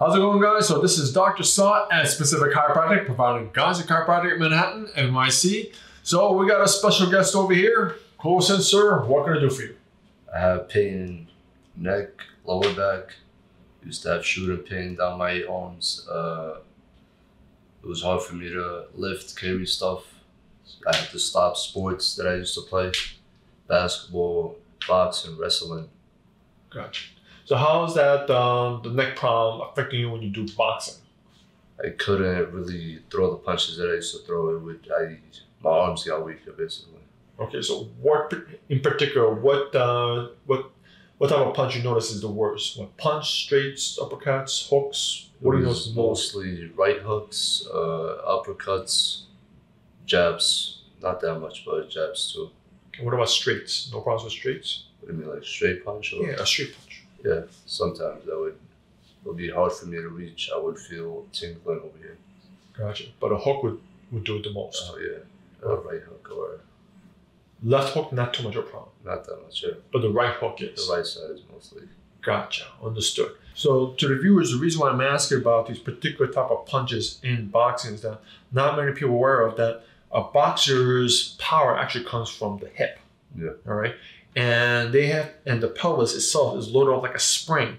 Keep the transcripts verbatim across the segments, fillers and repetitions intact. How's it going, guys? So this is Doctor Suh at Specific Chiropractic, providing Gonstead Chiropractic, Manhattan, N Y C. So we got a special guest over here. Close in, sir. What can I do for you? I have pain, neck, lower back. Used to have shooting pain down my arms. Uh, it was hard for me to lift, carry stuff. I had to stop sports that I used to play. Basketball, boxing, wrestling. Gotcha. So how is that um, the neck problem affecting you when you do boxing? I couldn't really throw the punches that I used to throw. It would, I, my arms got weaker, basically. Okay, so what in particular? What uh, what what type of punch you notice is the worst? What punch? Straights, uppercuts, hooks? What do you notice most? Mostly right hooks, uh, uppercuts, jabs. Not that much, but jabs too. And what about straights? No problems with straights? What do you mean, like straight punch? Or? Yeah, a straight punch. Yeah, sometimes that would it would be hard for me to reach. I would feel tingling over here. Gotcha. But a hook would, would do it the most. Oh yeah, a right hook or left hook, not too much of a problem. Not that much, yeah. But the right hook is the right side is mostly. Gotcha, understood. So to the viewers, the reason why I'm asking about these particular type of punches in boxing is that not many people are aware of that a boxer's power actually comes from the hip. Yeah. All right. And they have, and the pelvis itself is loaded up like a spring,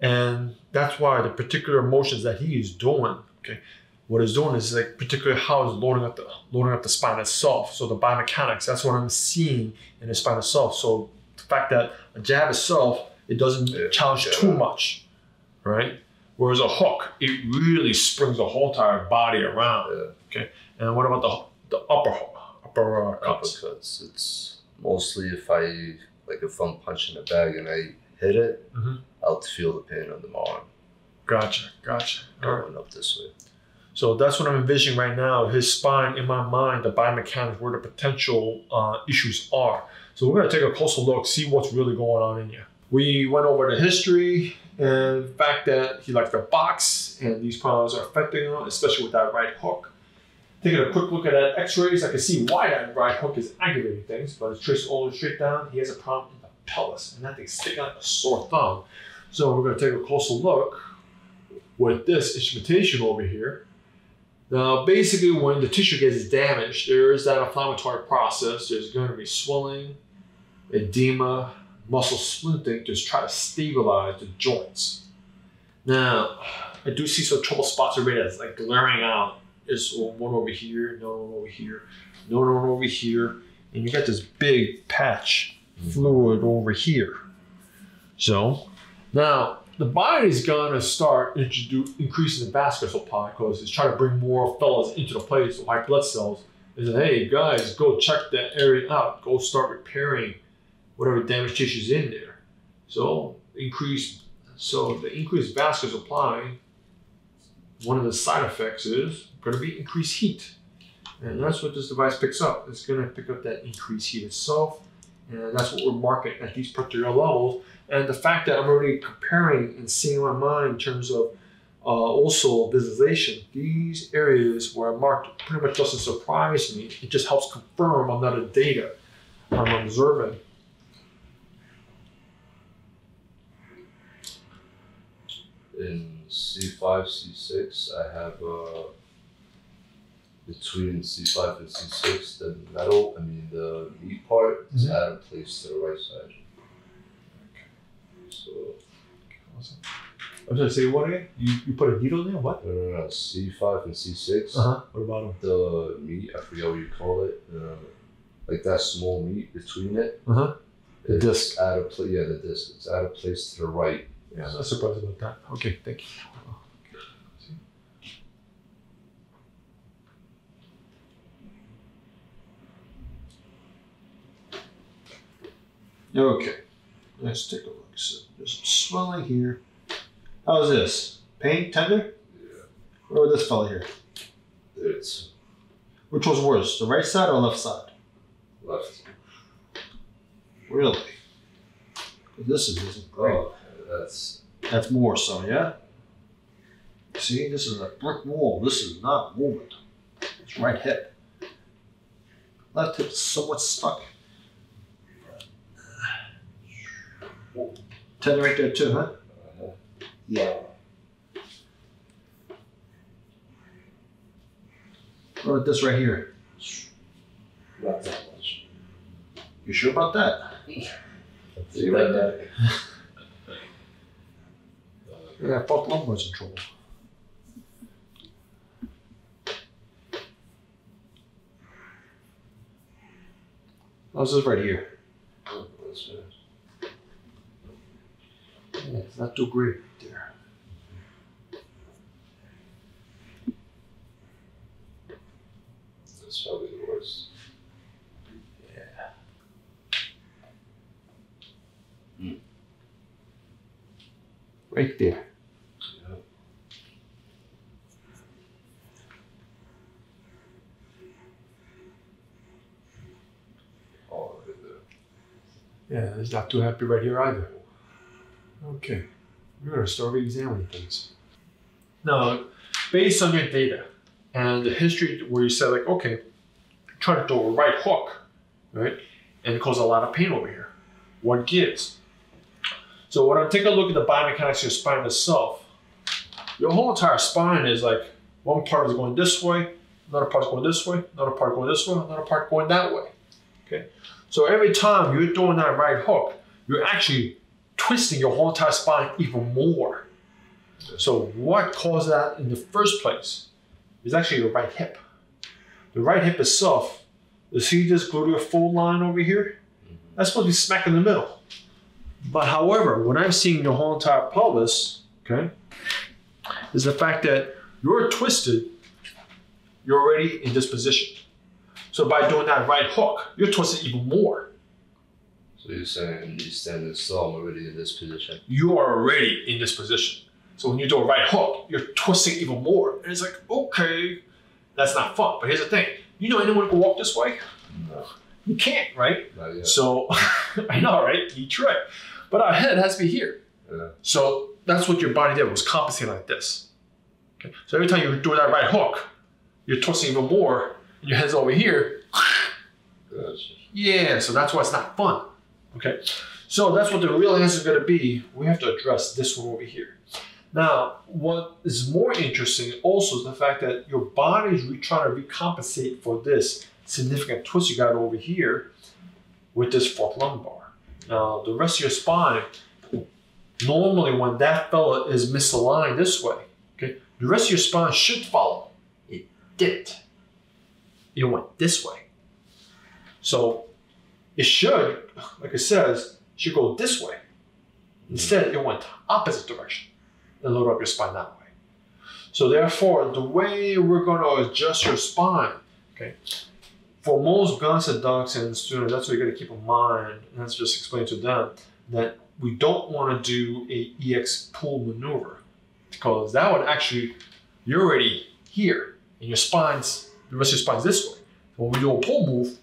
and that's why the particular motions that he is doing, okay, what it's doing is like particular how it's loading up the loading up the spine itself. So the biomechanics, that's what I'm seeing in the spine itself. So the fact that a jab itself, it doesn't yeah, challenge yeah. too much, right? Whereas a hook, it really springs the whole entire body around. Yeah. Okay, and what about the the upper upper cuts? Uppercuts, it's mostly if I, like if I'm punching a bag and I hit it, mm-hmm. I'll feel the pain on the arm. Gotcha, gotcha. Going right. up this way. So that's what I'm envisioning right now. His spine, in my mind, the biomechanics, where the potential uh, issues are. So we're gonna take a closer look, see what's really going on in you. We went over the history and the fact that he likes to box and these problems are affecting him, especially with that right hook. Taking a quick look at that x-rays, I can see why that right hook is aggravating things, but it's traced all the way straight down. He has a problem in the pelvis, and that thing's sticking like a sore thumb. So we're going to take a closer look with this instrumentation over here. Now, basically, when the tissue gets damaged, there is that inflammatory process. There's going to be swelling, edema, muscle splinting to try to stabilize the joints. Now, I do see some trouble spots already that's like glaring out. Is one over here, no one over here, no one over here, and you got this big patch fluid over here. So now the body's gonna start introduce, increasing the vascular supply because it's trying to bring more fellas into the place, the white blood cells, and say, hey guys, go check that area out, go start repairing whatever damaged tissues in there. So increase, so the increased vascular supply. One of the side effects is going to be increased heat. And that's what this device picks up. It's going to pick up that increased heat itself. And that's what we're marking at these particular levels. And the fact that I'm already comparing and seeing in my mind in terms of uh, also visualization, these areas where I marked pretty much doesn't surprise me. It just helps confirm another data I'm observing. In C five, C six, I have uh, between C five and C six, the metal, I mean the meat part is mm-hmm. out of place to the right side. Okay. So, awesome. I'm sorry, say what again? You, you put a needle in there? What? No, no, no. C five and C six. Uh-huh. What about them? The meat, I forget what you call it. Uh, like that small meat between it. Uh-huh. The disc. Out of place. Yeah, the disc. It's out of place to the right. Yeah, I'm not surprised about that. Okay, thank you. Okay, let's take a look. So there's some swelling here. How's this? Pain? Tender? Yeah. What about this fella here? It's. Which was worse, the right side or left side? Left. Really? This is isn't great. Oh. That's that's more so, yeah? See, this is a brick wall. This is not moving. It's right hip. Left hip is somewhat stuck. Ten right there too, huh? Yeah. What about this right here? Not that much. You sure about that? Yeah. See right there. Yeah, both lumbar's in trouble. How's this right here? Yeah, it's not too great there. That's probably the worst. Yeah. Mm. Right there. Yeah. Oh, right there. Yeah, he's not too happy right here either. Okay, we're going to start re-examining things. Now, based on your data and the history where you said, like, okay, try to throw a right hook, right? And it caused a lot of pain over here. What gives? So when I take a look at the biomechanics of your spine itself, your whole entire spine is like, one part is going this way, another part is going this way, another part going this way, another part going that way, okay? So every time you're throwing that right hook, you're actually twisting your whole entire spine even more. So what caused that in the first place is actually your right hip. The right hip itself, you see this gluteal fold line over here? That's supposed to be smack in the middle. But however, what I'm seeing your whole entire pelvis, okay, is the fact that you're twisted, you're already in this position. So by doing that right hook, you're twisted even more. So you're saying you stand so I'm already in this position? You are already in this position. So when you do a right hook, you're twisting even more. And it's like, okay, that's not fun. But here's the thing. You know anyone who can walk this way? No. You can't, right? Not yet. So, I know, right? You try. But our head has to be here. Yeah. So that's what your body did, was compensating like this. Okay? So every time you do that right hook, you're twisting even more, and your head's over here. Gotcha. Yeah, so that's why it's not fun. Okay, so that's what the real answer is going to be. We have to address this one over here. Now, what is more interesting also is the fact that your body is trying to recompensate for this significant twist you got over here with this fork lumbar. Now, the rest of your spine, normally when that fella is misaligned this way, okay, the rest of your spine should follow. It didn't. It went this way. So, it should, like it says, should go this way. Instead, it went the opposite direction and load up your spine that way. So therefore, the way we're going to adjust your spine, okay, for most Gonstead docs and students, that's what you got to keep in mind, and that's just explain to them that we don't want to do a E X pull maneuver, because that would actually, you're already here, and your spine's, the rest of your spine's this way. So when we do a pull move,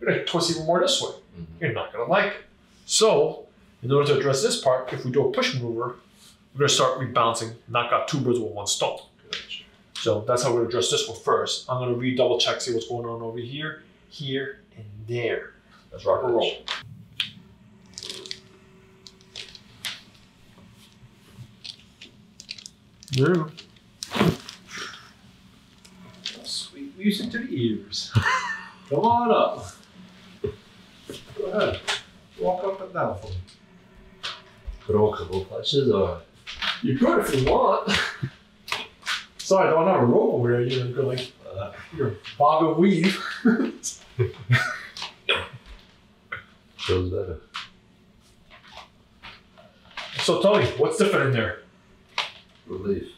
you're gonna twist even more this way. Mm-hmm. You're not gonna like it. So, in order to address this part, if we do a push maneuver, we're gonna start rebalancing, knock out two birds with one stone. Gotcha. So that's how we address this one first. I'm gonna re-double check, see what's going on over here, here, and there. Let's rock and roll. Yeah. Sweet music to the ears. Come on up. Go ahead. Walk up and down for me. Put on a couple of punches or? You could if you want. Sorry, I don't have a rope over here. You're going like, uh, you're bob and weave. Feels better. So tell me, what's different in there? Relief.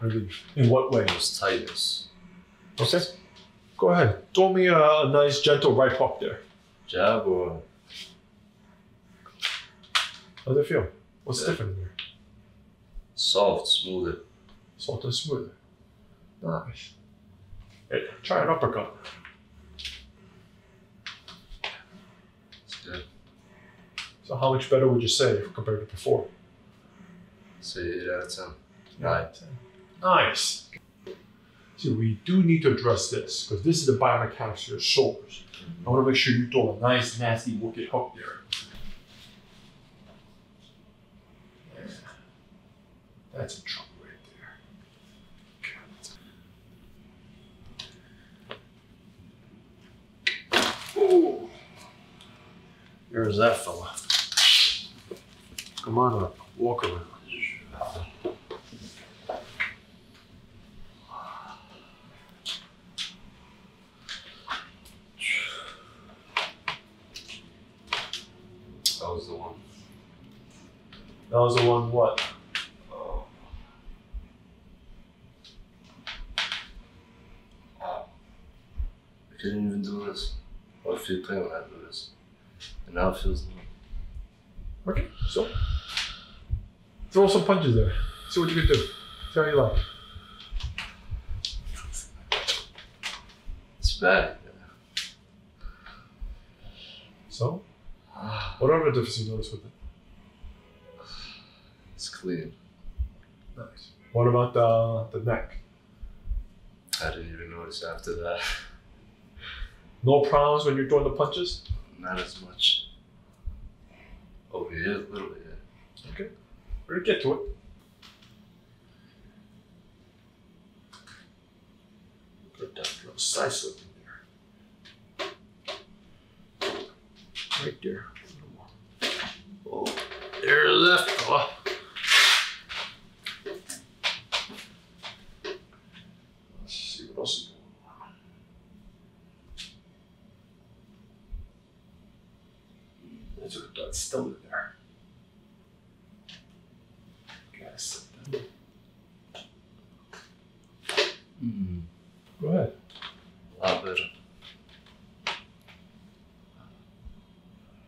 Relief. In what way? It's tightness. Okay. Go ahead. Throw me a, a nice, gentle right hook there. Jab or? How does it feel? What's yeah. different here? Soft, smoother. Soft and smoother. Nice. Hey, try an uppercut. It's good. So how much better would you say compared to before? Say eight out of ten. nine out of ten. Nice. See, we do need to address this, because this is the biomechanics of your shoulders. Mm-hmm. I want to make sure you throw a nice, nasty, wicked hook there. That's in trouble right there. Okay. There's that fella. Come on up, walk around. That was the one. That was the one what? Oh. Wow. I couldn't even do this. I would feel pain when I do this. And now it feels new. Okay, so throw some punches there. See what you can do. See how you like. It's bad. So? What other difference you notice with it? It's clean. Nice. What about the, the neck? I didn't even notice after that. No problems when you're throwing the punches? Not as much. Over here, a little bit. Okay. We're gonna get to it. Put that little slice up in there. Right there. Oh, there's that fella. Let's see what else is going on. That's what that's still in there. Gotta sit down. Mm. Go ahead. A lot better.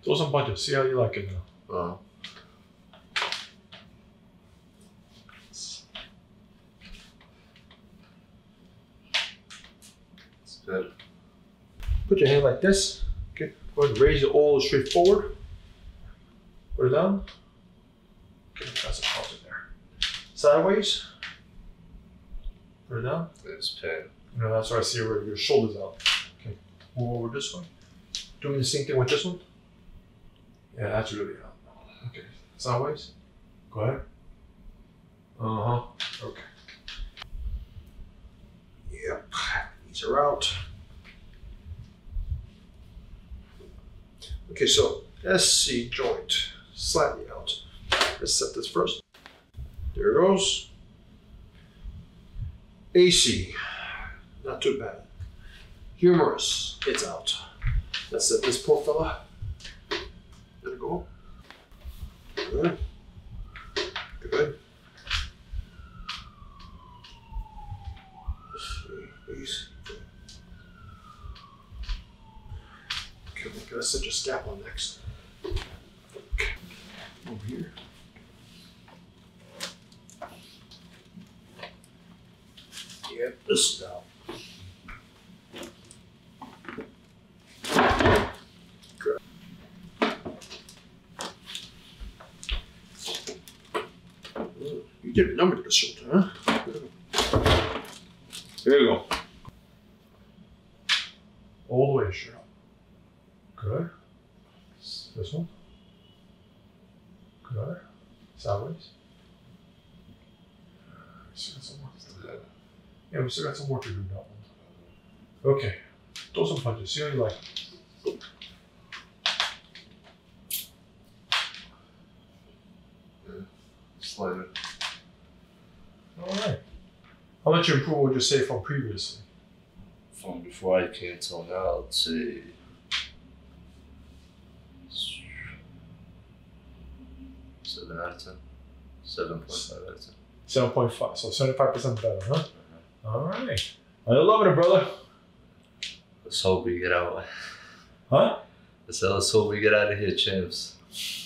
Throw some punches, see how you like it now. Wow. It's good. Put your hand like this. Okay. Go ahead and raise it all straight forward. Put it down. Okay, that's a pause in there. Sideways. Put it down. It's pain. You know, that's where I see where your shoulders out. Okay. Move over this one. Doing the same thing with this one. Yeah, that's really helpful. Okay, sideways. Go ahead. Uh huh. Okay. Yep. Knees are out. Okay, so S C joint slightly out. Let's set this first. There it goes. A C, not too bad. Humerus, it's out. Let's set this poor fella. Let it go. Good. Good. Let's see. Okay, we're gonna set your scapula next. Okay. Over here. Yeah, this is out. Get a number to the shoulder, huh? There you go. All the way straight. Good. This one. Good. Sideways. We still got some work to do. Yeah, we still got some work to do with that one. Okay. Throw some punches. See how you like it. Yeah. Slide it. All right. How much improve would you say from previously? From before I came till now, I'd say seven out of ten. Seven point five out of ten. Seven point five. So seventy-five percent better, huh? Uh-huh. All right. I love it, brother. Let's hope we get out. Huh? I said, let's hope we get out of here, champs.